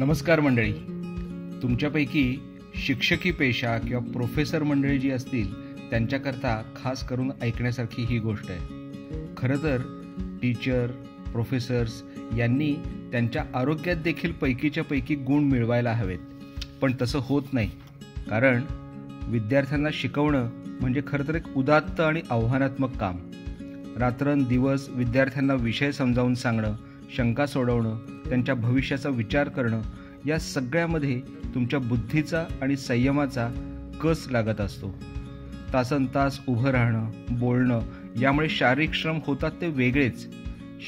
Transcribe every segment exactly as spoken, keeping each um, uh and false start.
नमस्कार मंडळी, तुमच्यापैकी शिक्षकी पेशा किंवा प्रोफेसर मंडळी जी असतील त्यांच्याकरता खास करून ऐकण्यासारखी ही गोष्ट आहे। खरं तर टीचर, प्रोफेसर्स यांनी त्यांच्या आरोग्यात देखील पैकीच्या पैकी गुण मिळवायला हवेत, पण तसं होत नाही। कारण विद्यार्थ्यांना शिकवणं म्हणजे खरं तर एक उदात्त आणि आव्हानात्मक काम। रात्रंदिवस विद्यार्थ्यांना विषय समजावून सांगणं, शंका सोडवणं, त्यांच्या भविष्याचा विचार करणं, या सगळ्यामध्ये तुमच्या बुद्धीचा आणि संयमाचा कस लागत असतो। तासनतास उभं राहणं, बोलणं, यामुळे शारीरिक श्रम होतात ते वेगळेच।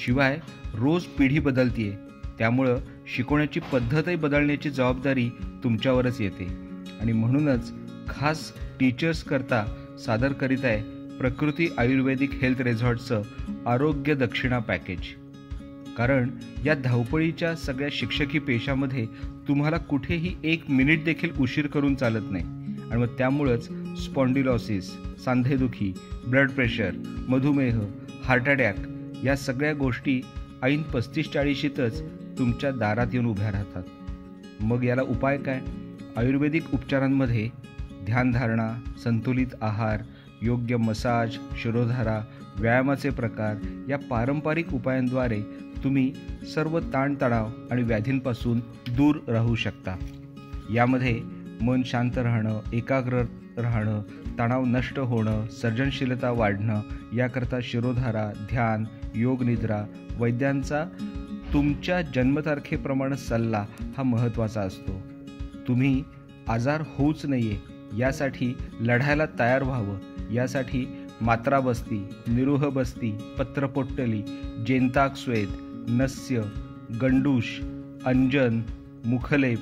शिवाय रोज पिढी बदलतीये, त्यामुळं शिकवण्याची पद्धतही बदलण्याची जबाबदारी तुमच्यावरच येते। आणि म्हणूनच खास टीचर्स करता सादर करीत आहे प्रकृती आयुर्वेदिक हेल्थ रिसॉर्टचं आरोग्य दक्षिणा पॅकेज। कारण या धावपळीच्या सगळ्या शिक्षकी पेशामध्ये तुम्हाला कुठेही एक मिनिट देखील उशीर करून चालत नाही। आणि मग त्यामुळेच स्पॉन्डिलॉसिस, सांधेदुखी, ब्लड प्रेशर, मधुमेह, हार्ट अटॅक या सगळ्या गोष्टी ऐन पस्तीस चाळीशीतच तुमच्या दारात येऊन उभ्या राहतात। मग याला उपाय काय? आयुर्वेदिक उपचारांमध्ये ध्यानधारणा, संतुलित आहार, योग्य मसाज, शिरोधारा, व्यायामाचे प्रकार या पारंपरिक उपायांद्वारे तुम्ही सर्व ताणतणाव आणि व्याधींपासून दूर राहू शकता। यामध्ये मन शांत राहणं, एकाग्र राहणं, तणाव नष्ट होणं, सर्जनशीलता वाढणं याकरता शिरोधारा, ध्यान, योगनिद्रा, वैद्यांचा तुमच्या जन्मतारखेप्रमाणे सल्ला हा महत्त्वाचा असतो। तुम्ही आजार होऊच नाहीये यासाठी लढायला तयार व्हावं, यासाठी मात्रा बस्ती, निरोह बस्ती, पत्रपोट्टली, जेनताक स्वेद, नस्य, गंडूष, अंजन, मुखलेप,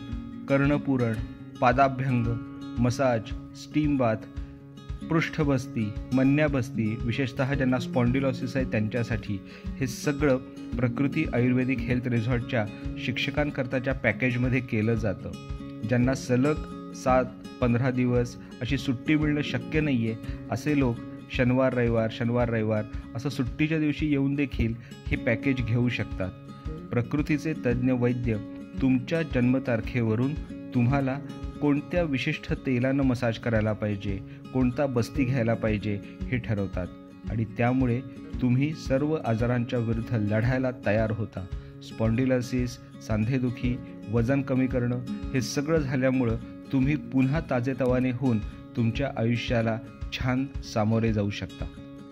कर्णपूरण, पादाभ्यंग, मसाज, स्टीम बाथ, पृष्ठबस्ती, मन्याबस्ती, विशेषतः ज्यांना स्पॉन्डिलॉसिस आहे त्यांच्यासाठी हे सगळं प्रकृती आयुर्वेदिक हेल्थ रिसॉर्टच्या शिक्षकांकरताच्या पॅकेजमध्ये केलं जातं। ज्यांना सलग सात पंधरा दिवस अशी सुट्टी मिळणं शक्य नाही आहे असे लोक शनिवार रविवार शनिवार रविवार असं सुट्टीच्या दिवशी येऊन देखील हे पॅकेज घेऊ शकतात। प्रकृतीचे तज्ज्ञ वैद्य तुमच्या जन्मतारखेवरून तुम्हाला कोणत्या विशिष्ट तेलानं मसाज करायला पाहिजे, कोणता बस्ती घ्यायला पाहिजे हे ठरवतात। आणि त्यामुळे तुम्ही सर्व आजारांच्या विरुद्ध लढायला तयार होता। स्पॉन्डिलायसिस, सांधेदुखी, वजन कमी करणं हे सगळं झाल्यामुळं तुम्ही पुन्हा ताजेतवाने होऊन तुमच्या आयुष्याला छान सामोरे जाऊ शकता।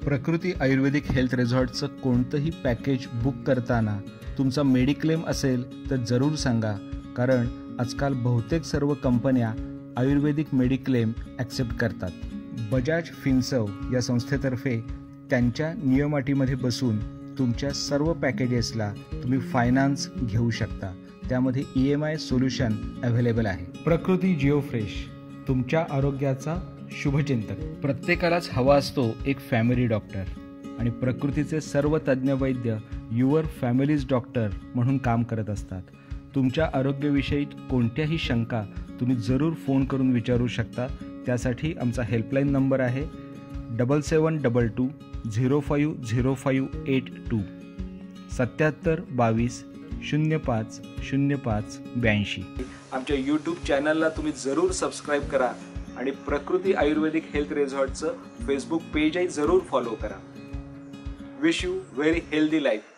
प्रकृती आयुर्वेदिक हेल्थ रिसॉर्टचं कोणतंही पॅकेज बुक करताना तुमचा मेडिक्लेम असेल तर जरूर सांगा, कारण आजकाल बहुतेक सर्व कंपन्या आयुर्वेदिक मेडिक्लेम ॲक्सेप्ट करतात। बजाज फिनसर्व या संस्थेतर्फे त्यांच्या नियमाटीमध्ये बसून तुमच्या सर्व पॅकेजेसला तुम्ही फायनान्स घेऊ शकता। त्यामध्ये E M I solution available आहे। प्रकृती जिओ फ्रेश, तुमच्या आरोग्याचा शुभचिंतक। प्रत्येकालाच हवा असतो एक फॅमिली डॉक्टर, आणि प्रकृतीचे सर्व तज्ज्ञ वैद्य युअर फॅमिलीज डॉक्टर म्हणून काम करत असतात। तुमच्या आरोग्याविषयी कोणत्याही शंका तुम्ही जरूर फोन करून विचारू शकता। त्यासाठी आमचा हेल्पलाईन नंबर आहे double seven double two zero five zero five eight two, सत्याहत्तर बावीस शून्य पाच शून्य पाच ब्याऐंशी। आमच्या यूट्यूब चॅनलला तुम्ही जरूर सबस्क्राईब करा आणि प्रकृती आयुर्वेदिक हेल्थ रिसॉर्टचं फेसबुक पेजही जरूर फॉलो करा। Wish you very healthy life.